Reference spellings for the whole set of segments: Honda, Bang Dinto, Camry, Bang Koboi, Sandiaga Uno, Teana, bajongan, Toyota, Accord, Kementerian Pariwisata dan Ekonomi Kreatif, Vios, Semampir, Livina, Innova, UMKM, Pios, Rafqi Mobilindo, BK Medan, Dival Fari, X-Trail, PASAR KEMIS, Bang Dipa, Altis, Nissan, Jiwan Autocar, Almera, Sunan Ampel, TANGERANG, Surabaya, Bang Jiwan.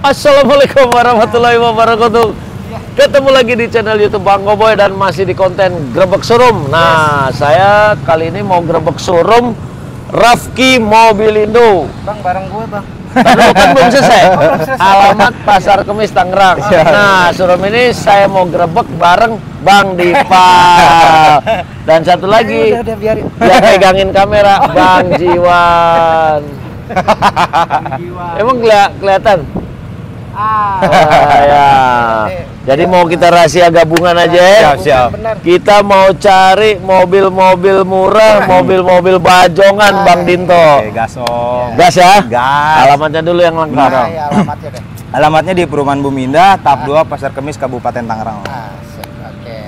Assalamualaikum warahmatullahi wabarakatuh. Ketemu lagi di channel YouTube Bang Koboi dan masih di konten grebek showroom. Nah, saya kali ini mau grebek showroom Rafqi Mobilindo. Bang, bareng gue, Bang. Bukan, belum selesai. Alamat Pasar Kemis Tangerang. Nah, showroom ini saya mau grebek bareng Bang Dipa. Dan satu lagi yang pegangin kamera Bang Jiwan. Emang kelihatan? Ya. Jadi mau kita rahasia gabungan aja. Siap. Kita mau cari mobil-mobil murah, mobil-mobil bajongan Bang Dinto. Gasong. Gas ya? Gas. Alamatnya dulu yang lengkap. Alamatnya deh. Alamatnya di Perumahan Bumi Indah, Tahap 2, Pasar Kemis, Kabupaten Tangerang.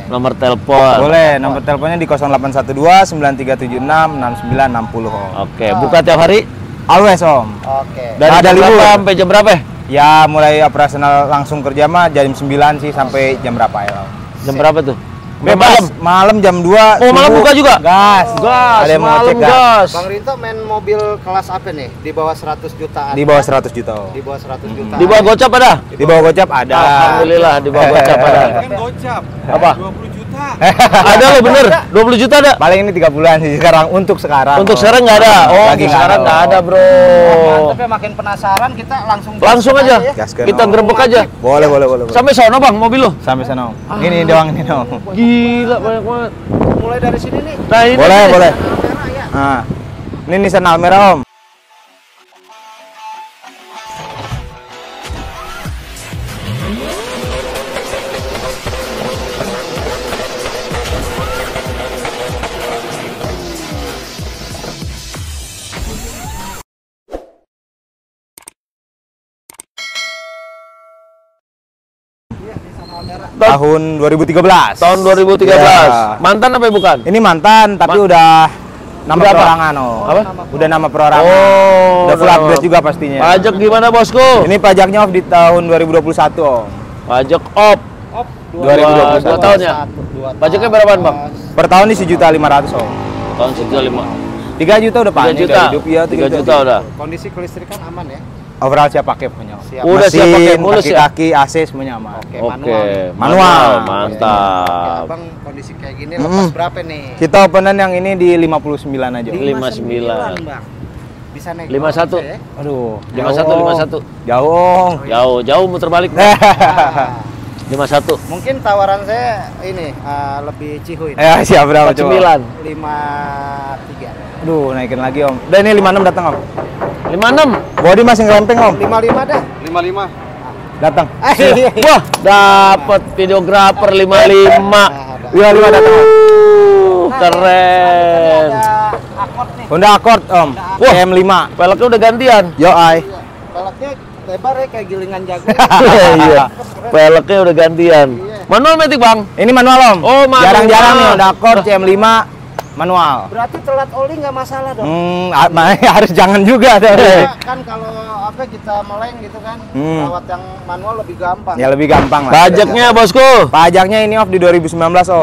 Nomor telepon. Boleh, nomor teleponnya di 0812-9376-6960. Oke, buka tiap hari? Always, Om. Oke. Dari jam berapa sampai jam berapa? Ya, mulai operasional langsung kerja mah jam 9 sih sampai jam berapa ya? Jam berapa tuh? Bebas. Malam jam 2. Oh, malam buka juga? Gas. Gas. Ada yang mau cek gas. Bang Rinto main mobil kelas apa nih? Di bawah 100 jutaan. Di bawah 100 juta. Di bawah 100 juta. Di bawah gocap ada? Di bawah gocap ada. Alhamdulillah di bawah gocap ada. Kan gocap. Apa? 20 juta. Ada lo bener. 20 juta ada. Paling ini 3 bulan sih sekarang untuk sekarang. Untuk sekarang nggak ada. Oh, sekarang nggak ada, Bro. Tapi makin penasaran kita langsung aja. Kita grebek aja. Boleh, boleh, boleh. Sampai sono, Bang, mobil lo. Sampai sono. Ini doang ini dong. Gila banyak banget. Mulai dari sini nih. Nah, ini boleh, boleh. Almera, ya. Nah, ini Nissan Almera, Om. Tahun 2013. Tahun 2013. Ya. Mantan apa bukan? Ini mantan, tapi udah nama perorangan. Oh, udah full update juga pastinya. Pajak gimana, Bosku? Ini pajaknya off di tahun 2021, Om. Pajak off 2021. 2 tahun ya? 2 tahun. Pajaknya berapaan, Bang? Per tahun ini 1.500.000, Om. Tahun 1.500.000. 3 juta udah panen. 3 juta udah. Kondisi kelistrikan aman ya? Overall siap pakai punya. Udah siap pakai mulus ya. Kaki AC semuanya aman. Oke, manual. Mantap. Abang kondisi kayak gini lepas berapa nih? Kita openan yang ini di 59 aja. 59, Bang. Bisa naik 51. Aduh, 51. Jauh. Jauh muter balik. 51. Mungkin tawaran saya ini lebih cihuin. Ya, siap berapa coba? 53. Aduh, naikin lagi, Om. Dan ini 56 datang, Om. 56. Bodi masih ngerempeng, Om. 55 dah. 55. Datang. Wah, dapat videografer 55. 55 datang. Keren. Honda Accord, Om. M5. Peleknya udah gantian. Yo ai. Peleknya lebar ya kayak gilingan jagung. Iya. Peleknya udah gantian. Manual metik, Bang. Ini manual, Om. Oh, jarang-jarang nih Honda Accord CM5. Manual. Berarti telat oli nggak masalah dong? Harus jangan juga deh. Ya, kan kalau apa kita melain gitu kan, lewat yang manual lebih gampang. Ya lebih gampang lah. Pajaknya Bosku? Pajaknya ini off di 2019, Om.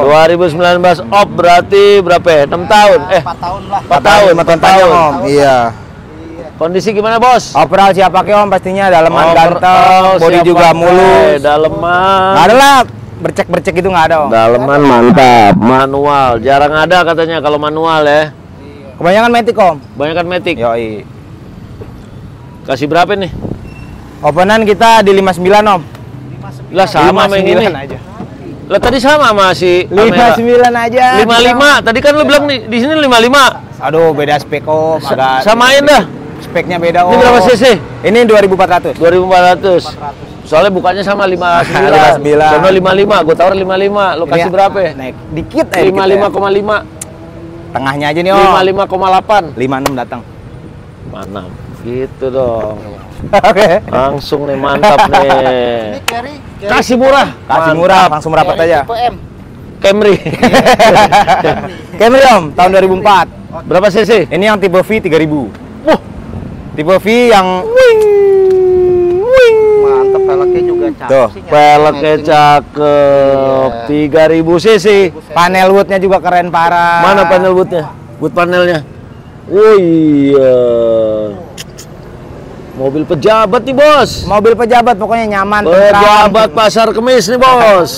2019 off berarti berapa ya? 6 tahun? 4 tahun lah. 4 tahun, Om. Iya. Kondisi gimana, Bos? Overall siap pakai, Om, pastinya. Daleman ganteng, bodi juga mulus. Daleman. Nggak ada lah. Bercek-bercek itu nggak ada, Om. Daleman mantap. Manual. Jarang ada katanya kalau manual ya. Kebanyakan metik, Om. Kebanyakan metik. Yoi. Kasih berapa nih? Openan kita di 59, Om. 59. Lah sama sama ini. Aja. Lah tadi sama masih 59 aja. 55. Tadi kan lu bilang di sini 55. Aduh, beda spek, Om. Agak samain dah. Speknya beda, Om. Ini berapa cc? Ini 2400. 2400. Soalnya bukannya sama 59. 55. Gue tawar 55. Lo kasih berapa ya? Naik dikit aja. 55,5. Tengahnya aja nih, Om. 55,8. 56 datang. 56. Gitu dong. Oke. Langsung nih, mantap nih. Ini carry. Kasih murah. Kasih murah. Langsung merapat aja. Camry. Camry, Om. Tahun 2004. Berapa cc? Ini yang tipe V 3000. Wah. Tipe V yang. Peleknya juga cakep. Peleknya cakep. 3000 cc. Panel woodnya juga keren parah. Mana panel woodnya? Wood panelnya. Oh iya. Mobil pejabat nih, Bos. Mobil pejabat pokoknya nyaman, tenang. Pejabat Pasar Kemis nih, Bos.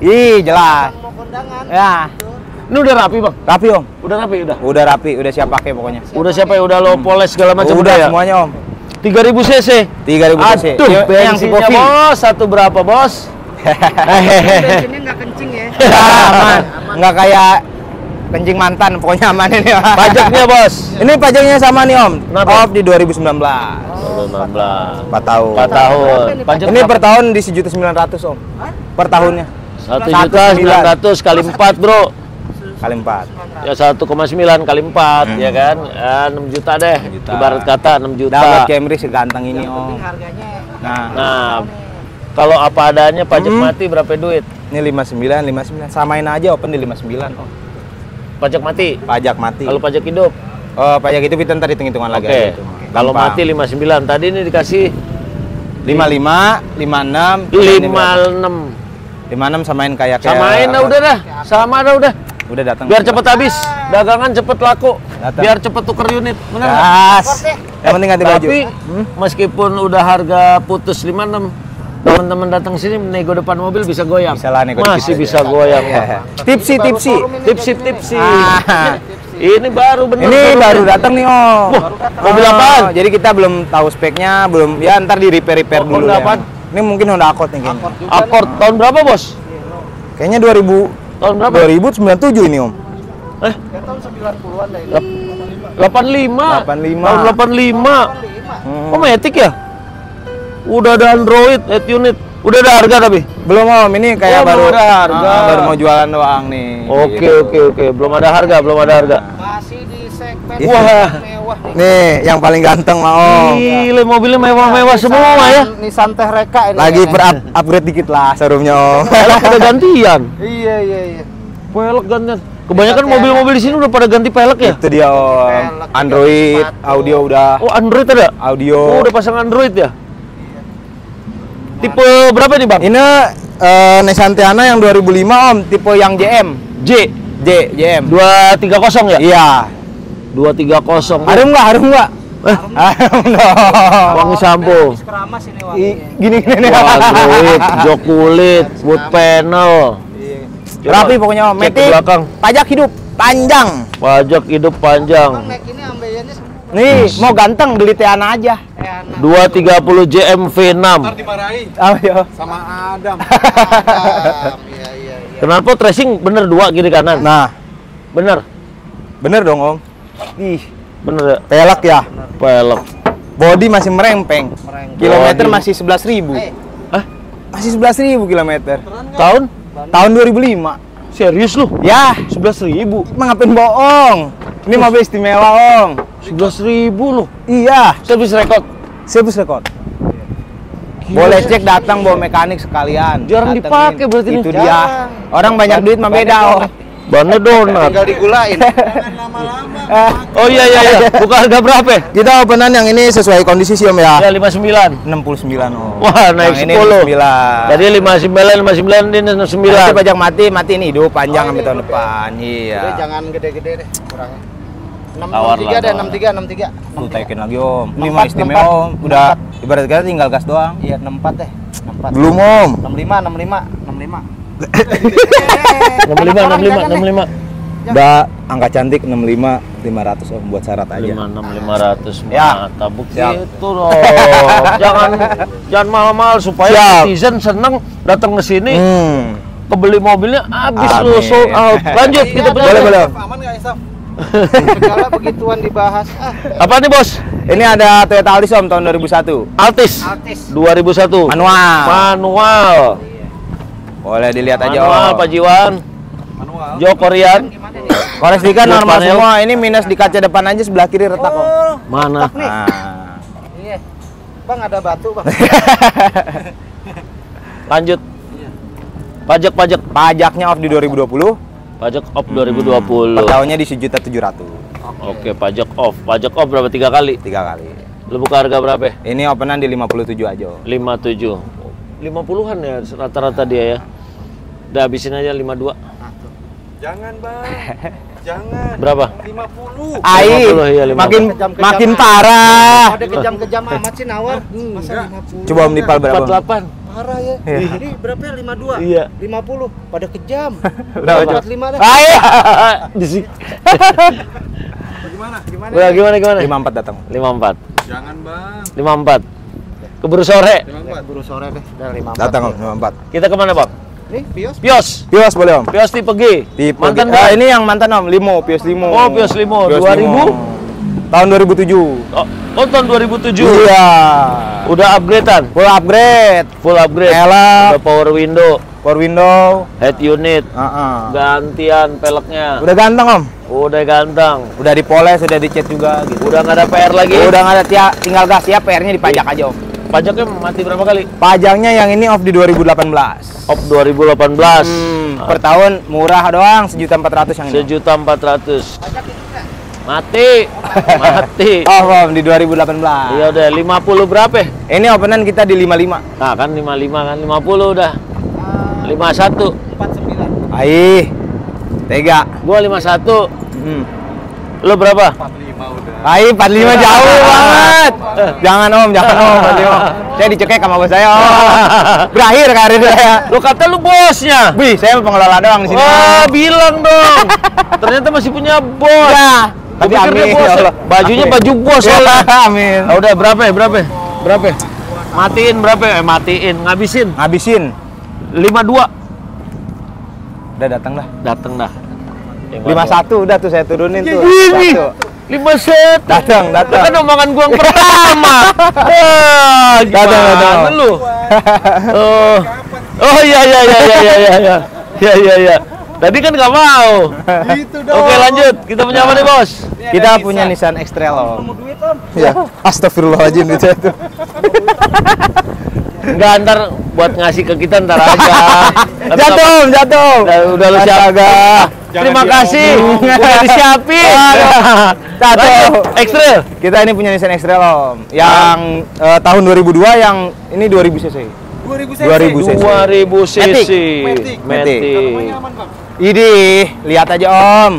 Ih, jelas. Mau kondangan. Ya. Ini udah rapi, Bang? Rapi, Om. Udah rapi, udah. Udah rapi, udah siap pakai pokoknya. Udah siap ya, udah lo poles segala macam udah ya? Semuanya, Om. 3000 cc. 3000 cc. Aduh, bensinnya, Bos, satu berapa, Bos? Bensinnya nggak kencing ya. Aman. Nggak kayak kencing mantan, pokoknya aman ini. Pajaknya, Bos. Ini pajaknya sama nih, Om. Off di 2019. 4 tahun. 4 tahun. Pajak ini per tahun di 1.900.000, Om. Per tahunnya. 1.900.000 kali 4, Bro. Kali 4. Ya 1,9 kali 4 ya kan. Ya, 6 juta deh. 6 juta. Ibarat kata 6 juta. Dapat Camry seganteng ini, Om. Harganya. Nah, kalau apa adanya pajak mati berapa duit? Ini 59. Samain aja open di 59, Om. Pajak mati? Pajak mati. Kalau pajak hidup? Oh, pajak hidup itu ntar hitung-hitungan lagi. Oke. Kalau mati 59. Tadi ini dikasih 55, 56 samain kayak samain dah udah dah. Sama dah udah. Udah datang. Biar cepet habis. Dagangan cepet laku. Datang. Biar cepet tuker unit. Benar enggak? Yang penting ganti baju. Tapi meskipun udah harga putus 56, teman-teman datang sini nego depan mobil bisa goyang. Masih bisa goyang. Tipsi. Ini baru bener. Ini baru datang nih, Om. Mobil apaan? Jadi kita belum tahu speknya, belum ya ntar di repair-repair dulu. Ini mungkin Honda Accord nih kayaknya. Accord tahun berapa, Bos? Kayaknya 2000. Tahun berapa? 2097 ini, Om. Tahun 90-an dah ini. 85. Tahun 85. Oh, matic ya? Udah ada Android, head unit. Udah ada harga tapi? Belum, Om. Ini kayak baru ada harga. Baru mau jualan doang nih. Oke. Belum ada harga. Masih di segmen mewah. Nih, yang paling ganteng, Om. Gila, mobilnya mewah-mewah semua ya. Nissan Teh Reka ini. Lagi upgrade dikit lah showroomnya, Om. Pelek udah gantian. Iya. Pelek gantian. Kebanyakan mobil-mobil di sini udah pada ganti pelek ya? Itu dia, Om. Android, audio udah. Oh, Android ada? Audio. Oh, udah pasang Android ya? Tipe berapa nih, Bang? Ini Nissan Teana yang 2005, Om. Tipe yang JM. 230 ya? Iya. 230. Harum nggak? Harum dong. Wangi sampo. Keramas ini wanginya. Gini. Kulit, jok kulit, wood panel. Rapi pokoknya, Om. Metik. Pajak hidup panjang. Bang, naik ini ambeyannya semua. Nih, mau ganteng beli Teana aja. 230 JM V6. Ntar dimarahi. Sama Adam. Iya. Kenapa tracing bener 2 kiri kanan? Nah. Bener dong, Om. Ih, bener ya. Pelek ya? Pelek. Bodi masih merempeng. Kilometer masih 11.000. Masih 11.000 kilometer. Tahun? Tahun 2005. Serius lu? Ya, 11.000. Emang ngapain bohong? Ini mobil istimewa, Om. 11.000 loh. Iya. Service record. Boleh cek, datang bawa mekanik sekalian. Jarang dipakai berarti ini. Itu dia. Orang banyak duit mah beda, Om. Bannya donat. Tinggal digulain. Jangan lama-lama. Oh iya. Buka harga berapa ya? Kita openan yang ini sesuai kondisi sih, Om ya. Ya 59. 69, Om. Wah, naik 10. Jadi 59 ini 69. Nanti pajak mati ini hidup panjang sampai tahun depan. Iya. Jadi jangan gede-gede deh kurangnya. 63 lu taikin lagi, Om. Ini mah istimewa, Om. Udah ibarat kata tinggal gas doang. Iya, 64 deh. 64. Belum, Om. 65. Udah angka cantik 65.500, Om, buat syarat aja. 65.500 ya. Tabuk itu loh. Jangan mahal-mahal supaya netizen seneng datang ke sini. Kebeli mobilnya habis lu sold out. Lanjut kita boleh. Aman enggak, Isaf? Segala begituan dibahas. Apa nih, Bos? Ini ada Toyota Altis, Om, tahun 2001. Altis 2001. Manual. Boleh dilihat aja, Om. Manual Pak Jiwan. Manual. Jo Korean. Kores dikan normal semua. Ini minus di kaca depan aja sebelah kiri retak, Om. Mana? Iya. Bang, ada batu, Bang. Lanjut. Pajak. Pajaknya off di 2020. Pajak off 2020. Per tahunnya di 1.700.000. Oke, pajak off berapa? 3 kali? 3 kali. Lu buka harga berapa? Ini openan di 57 aja. 57. 50-an ya rata-rata dia ya. Udah habisin aja 52. Jangan, Bang. Jangan. Berapa? 50. Ai, 50, iya, 50. Makin parah. Ada kejam-kejam amat sih nawar. Masa 50. Coba Om Dipal berapa? 48. Parah ya. Jadi berapa ya? 52. Iya. 50 pada kejam. 45 dah. Ai. Disik. Gimana? Gimana? 54 datang. 54. Jangan, Bang. 54. Keburu sore. 54. Keburu sore deh. Udah 54. Datang 54. Kita kemana Bob? Nih, Pios boleh Om. Pios tipe G. Mantan G. Ini yang mantan Om, limo, Pios limo. Oh, Pios limo. 2000 tahun 2007. Oh, tahun 2007. Iya. Udah upgradean. Full upgrade. Udah power window, head unit. Gantian peleknya. Udah ganteng Om. Udah dipoles, udah dicat juga gitu. Udah nggak ada PR lagi. Udah nggak ada, tinggal gas ya, PR-nya dipajak aja Om. Pajaknya mati berapa kali? Pajaknya yang ini off di 2018. Off 2018. Per tahun murah doang, 1.400.000 yang ini. 1.400.000. Pajak itu enggak? Mati. Oh, Om, di 2018. Iya udah 50 berapa? Ini openan kita di 55. Nah, kan 55 kan 50 udah. 51. 49. Aih. Tega. Gua 51. Lo berapa? 45 udah. Aih, 45 jauh banget. Jangan om. Saya dicekek sama bos saya. Berakhir karir saya. Lu kata lu bosnya? Wih, saya pengelola doang di sini. Wah, bilang dong. Ternyata masih punya bos. Ya. Tapi amin, bos. Ya Allah. Bajunya amin. Baju bos soalnya. Amin. Nah, udah berapa? Matiin berapa? Ngabisin. 52. Udah datang dah. 51 udah tuh saya turunin tuh. 51 datang. Kan omongan gua yang pertama. Datang lu. Oh iya. Tadi kan nggak mau. Gitu dong. Oke, lanjut. Kita punya apa nih, Bos? Kita punya Nissan X-Trail. Ya. Astagfirullahaladzim gitu itu. Enggak, ntar buat ngasih ke kita ntar aja. Jatuh. Udah lu siaga. Terima kasih. Udah disiapin. X-Trail. Kita ini punya Nissan X-Trail, Om. Yang tahun 2002, yang ini 2000 cc. 2000 cc. Matic. Idih, lihat aja, Om.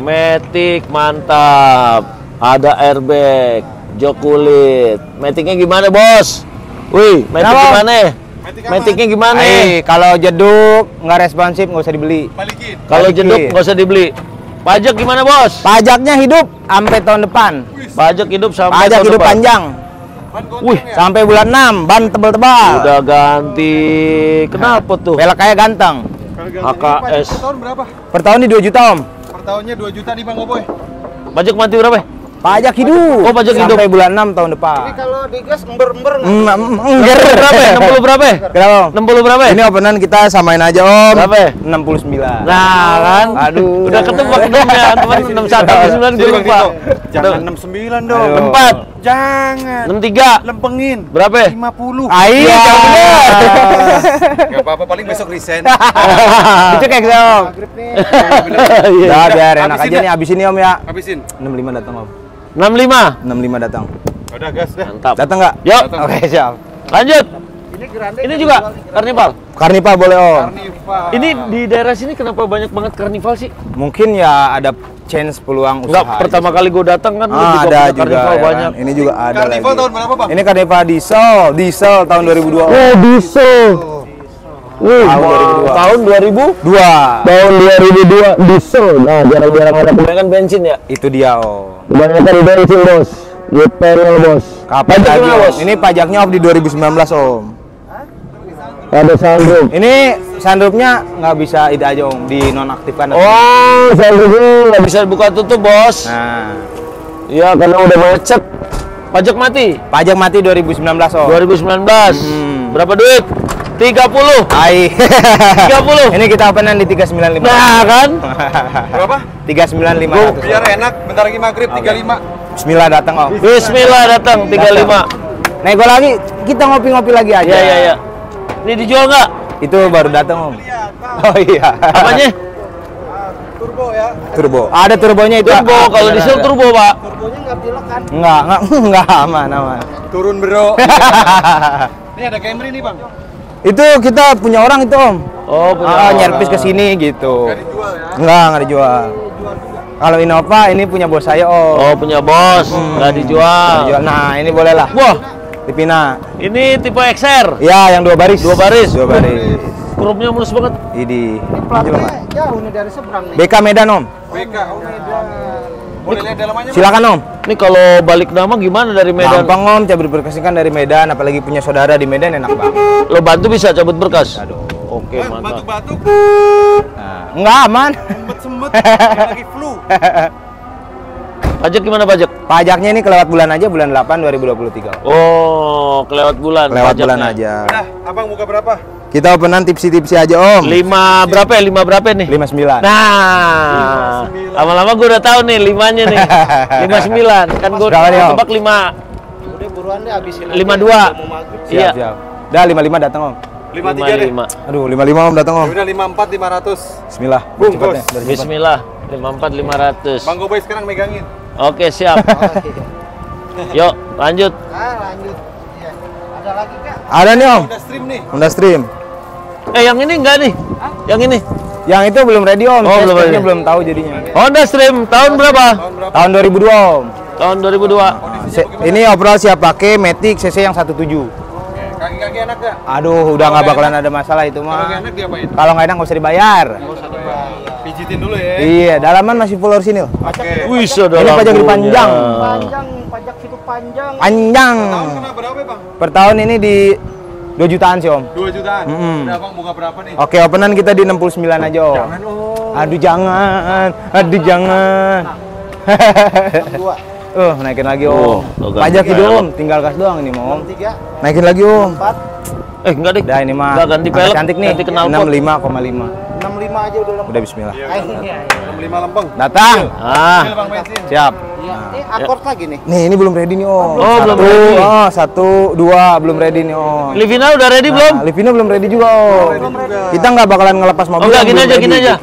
Matic mantap. Ada airbag, jok kulit. Maticnya gimana, Bos? Wih, Matic gimana? Maticnya gimana? Kalau jeduk nggak responsif nggak usah dibeli. Kalau jeduk nggak usah dibeli. Pajak gimana Bos? Pajaknya hidup sampai tahun depan. Pajak hidup panjang. Wih, sampai bulan 6, ban tebal-tebal. Udah ganti. Kenapa tuh? Pelek kayak ganteng. AKS. Per tahun berapa? Per tahun di 2 juta Om. Per tahunnya 2 juta di Bang Koboi. Pajak mati berapa? Pajak hidup. Oh, pajak hidup. Sampai bulan 6 tahun depan. Ini kalau digas ember. Berapa? 60 berapa? Kenapa? 60 berapa? Ini openan kita samain aja, Om. Berapa? 69. Nah, kan. Aduh. Udah ketebak dongnya, teman 61 69 gue lupa. Jangan 69 dong. 64. Jangan. 63. Lempengin. Berapa? 50. Ai, jangan bener. Enggak apa-apa, paling besok resign. Dicek kayak gitu, Om. Udah biar enak aja nih, habisin nih Om ya. Habisin. 65 datang, Om. 65 datang. Udah gas deh. Mantap. Datang nggak? Yuk. Oke, siap. Lanjut. Ini juga karnival. Karnival boleh Om. Ini di daerah sini kenapa banyak banget karnival sih? Mungkin ya ada chance peluang usaha. Enggak, pertama kali gue datang kan ada juga karnival banyak. Ini juga ada. Karnival tahun berapa, Bang? Ini karnival diesel tahun 2002. Oh, diesel. Tahun 2002 diesel. Nah, jarang-jarang ada kebanyakan bensin ya. Itu dia, Om. Kebanyakan bensin, Bos. Gepernya, Bos. Kapan lagi, Bos? Ini pajaknya off di 2019, Om. Ada sunroof. Ini sunroofnya nggak bisa itu aja, Om, dinonaktifkan. Oh, sunroofnya nggak bisa buka tutup, Bos. Nah. Iya, karena udah macet. Pajak mati. Pajak mati 2019, Om. 2019. Berapa duit? 30. Hai. 30. Ini kita openan di 395. Nah, kan? Berapa? 395. Biar enak, bentar lagi maghrib. Okay. 35. Bismillah datang, Om. Bismillah datang 35. Nego lagi, kita ngopi-ngopi lagi aja. Iya. Ini dijual nggak? Itu baru datang, Om. Oh iya. Apanya? Turbo ya. Turbo. Ada turbonya itu. Turbo, kalau diesel turbo, Pak. Turbonya nggak pilek kan? Nggak aman. Turun, Bro. Ini ada Camry nih, Bang. Itu kita punya orang itu, Om. Oh, punya nyerpis ke sini gitu. Nggak dijual ya? Enggak, nggak dijual. Kalau Innova ini punya bos saya, Om. Oh, punya bos. Nggak dijual. Nggak dijual. Nah, ini boleh lah. Wah, Livina. Ini tipe XR. Ya, yang dua baris. Dua baris. Dua baris. Kurupnya mulus banget. Ini platnya jauh nih dari seberang nih. BK Medan, Om. BK Medan. Boleh lihat dalamannya? Silakan, Om. Ini kalau balik nama gimana dari Medan? Gampang, Om, cabut berkas kan dari Medan, apalagi punya saudara di Medan enak banget. Lo bantu bisa cabut berkas? Aduh. Oke, mantap. Batuk-batuk. Nah, enggak aman. Sembet-sembet lagi flu. Pajak gimana pajak? Pajaknya ini kelewat bulan aja, bulan 8 2023. Oh, kelewat bulan. Kelewat pajaknya. Bulan aja. Nah, Abang buka berapa? Kita openan tipsi-tipsi aja, Om. 5 berapa ya? 5 berapa nih? 59. Nah, lama-lama gue udah tahu nih 5-nya nih. 59. Kan gue udah tebak 5. Udah buruan deh habisin. 52. Iya. Dah 55 datang, Om. 53 deh. Aduh, 55 Om datang, Om. Ya udah 54 500. Bismillah. Bung, bismillah. 54 500. Bang Koboi sekarang megangin. Oke, siap. Yuk, lanjut. Ah, lanjut. Iya. Ada lagi enggak? Ada nih, Om. Udah stream nih. Udah stream. Yang ini enggak nih? Hah? Yang ini? Yang itu belum ready, Om. Oh, belum tahu jadinya. Honda stream tahun berapa? Tahun 2002, Om. Tahun 2002. Ini overall siap pakai, Matic CC yang 17. Oke, kaki-kaki enak enggak? Aduh, udah nggak bakalan ada masalah itu mah. Kalau nggak enak diapain? Kalau nggak enak nggak usah dibayar. Nggak usah dibayar. Pijitin dulu ya. Iya, dalaman masih full sini loh. Oke. Wih, saudara. Ini pajak panjang. Panjang, pajak situ panjang. Panjang. Tahun kena berapa, Bang? Per tahun ini di 2 jutaan sih, Om. 2 jutaan. Udah, Bang, buka berapa nih? Oke, openan kita di 69 aja, Om. Jangan, Om. Aduh, jangan. Aduh, jangan. Naikin lagi, Om. Pajak hidup, Om. Tinggal gas doang ini, Om. Naikin lagi, Om. 4. Enggak deh. Dah ini mah. Enggak ganti pelek. Cantik nih. 65,5. 65 aja udah lempeng. Udah bismillah. Iya, 65 lempeng. Datang. Ah. Siap. Iya. Ini Accord lagi nih. Nih, ini belum ready nih, Om. Oh, belum ready. Oh, 1 2 belum ready nih, Om. Livina udah ready belum? Livina belum ready juga, Om. Kita nggak bakalan ngelepas mobil. Udah gini aja.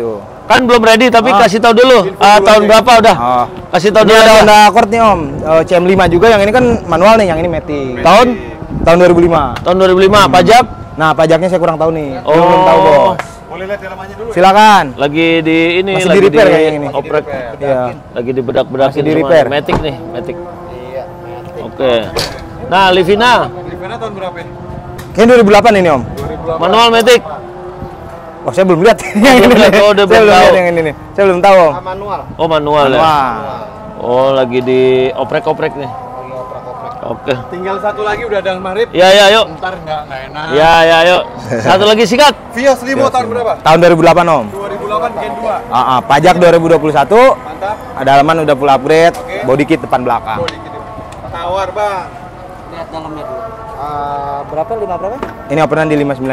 Kan belum ready tapi kasih tahu dulu. Tahun berapa udah? Kasih tahu dulu. Ada Honda Accord nih, Om. CM5 juga, yang ini kan manual nih, yang ini matic. Tahun 2005. Tahun 2005. Pajak? Nah, pajaknya saya kurang tahu nih. Oh, belum tahu, Bos. Boleh lihat dalamannya dulu. Silakan. Ya? Lagi di ini, masih lagi di kayak ini. Oprek. Iya. Lagi di bedak-bedakin semua. Matic nih, Matic. Iya, Matic. Oke. Nah, Livina. Livina tahun berapa? Kayaknya 2008 ini, Om. 2008. Manual Matic. Wah, saya belum lihat. Oh, udah belum tahu yang ini nih. Saya belum tahu, Om. Manual. Oh, manual ya. Oh, lagi di oprek-oprek nih. Oke. Tinggal satu lagi udah ada Marip. Ya, ya, yuk. Ntar nggak enak. Ya, ya, yuk. Satu lagi singkat. Vios 5 tahun berapa? Tahun 2008, Om. 2008 gen 2. Pajak 2021. Mantap. Ada alaman udah full upgrade. Body kit depan belakang. Body kit. Tawar, Bang. Lihat dalamnya dulu. Berapa? 5 berapa? Ini operan di 59.500, Om.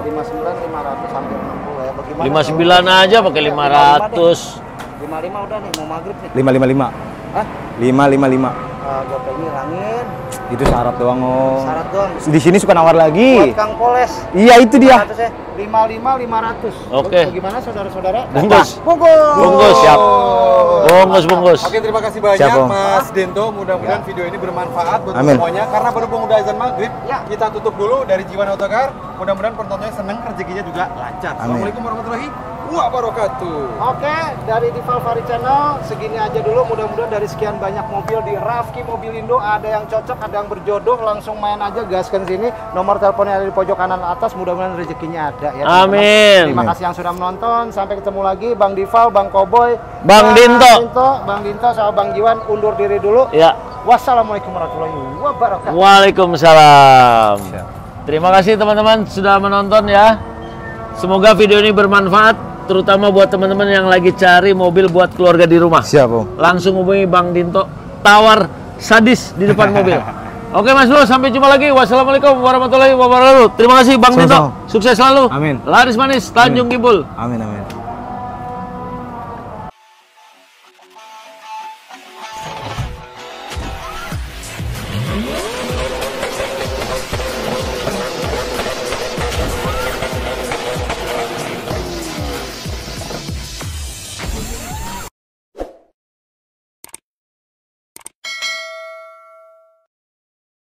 59.500 sampai 60 ya. Bagaimana? 59 aja pakai 500. 55 udah nih mau maghrib nih. 555. Hah? 555. Gue pengen itu syarat doang, Om. Syarat doang. Di sini suka nawar lagi. Buat Kang Poles. Iya, itu dia. 55.500. Oke. Bagaimana saudara-saudara? Bungkus. Siap. Bungkus. Oke, terima kasih banyak Mas Dinto. Mudah-mudahan video ini bermanfaat buat semuanya. Karena berhubung udah azan maghrib, kita tutup dulu dari Jiwan Autocar. Mudah-mudahan penontonnya seneng, rezekinya juga lancar. Assalamualaikum warahmatullahi wabarakatuh. Oke, dari Dival Fari Channel segini aja dulu. Mudah-mudahan dari sekian banyak mobil di Rafqi Mobilindo ada yang cocok, ada yang berjodoh. Langsung main aja, gaskan sini. Nomor teleponnya ada di pojok kanan atas. Mudah-mudahan rezekinya ada ya. Amin. Terima kasih yang sudah menonton. Sampai ketemu lagi. Bang Dival, Bang Koboi, Bang Dinto, Bang Dinto sama Bang Jiwan undur diri dulu. Ya. Wassalamualaikum warahmatullahi wabarakatuh. Waalaikumsalam. Terima kasih teman-teman sudah menonton ya. Semoga video ini bermanfaat, terutama buat teman-teman yang lagi cari mobil buat keluarga di rumah. Siap, Om. Langsung hubungi Bang Dinto, tawar sadis di depan mobil. Oke, Mas Bro, sampai jumpa lagi. Wassalamualaikum warahmatullahi wabarakatuh. Terima kasih Bang Dinto. Sukses selalu. Amin. Laris manis Tanjung Kidul. Amin, amin.